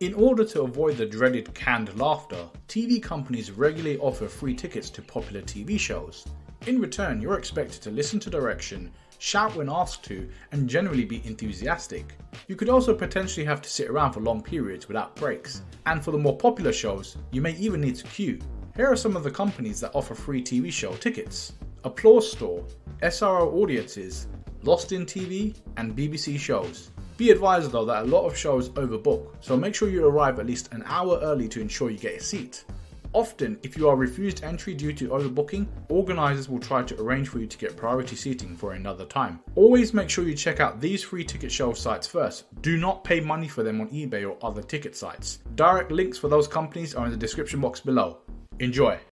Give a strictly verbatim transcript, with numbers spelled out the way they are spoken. In order to avoid the dreaded canned laughter, T V companies regularly offer free tickets to popular T V shows. In return, you're expected to listen to direction, shout when asked to, and generally be enthusiastic. You could also potentially have to sit around for long periods without breaks, and for the more popular shows, you may even need to queue. Here are some of the companies that offer free T V show tickets: Applause Store, S R O Audiences, Lost in T V, and B B C Shows. Be advised though that a lot of shows overbook, so make sure you arrive at least an hour early to ensure you get a seat. Often, if you are refused entry due to overbooking, organisers will try to arrange for you to get priority seating for another time. Always make sure you check out these free ticket show sites first. Do not pay money for them on eBay or other ticket sites. Direct links for those companies are in the description box below. Enjoy!